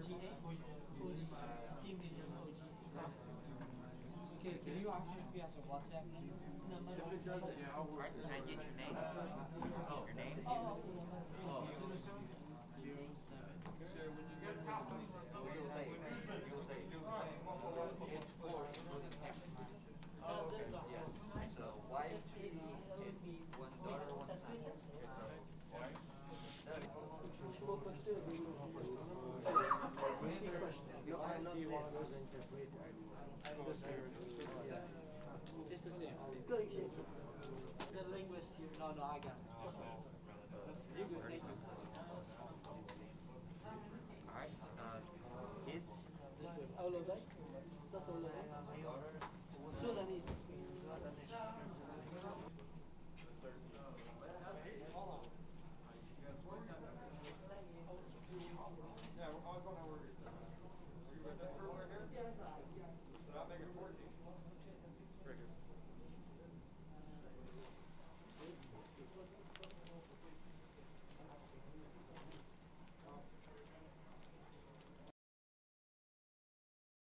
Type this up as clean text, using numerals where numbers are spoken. Can you ask him if he has a WhatsApp number? No, it doesn't. Alright, can I get your name? Oh, your name? Oh. 07. Sir, when you get problems, you're late. It's 4. It wasn't extra time. Oh, okay. Yes. So, wife, 2 kids, 1 daughter, 1 son. It's the same. The linguist here. No, I got it. You're good, thank you. Alright, kids? Yeah, we're all going to work.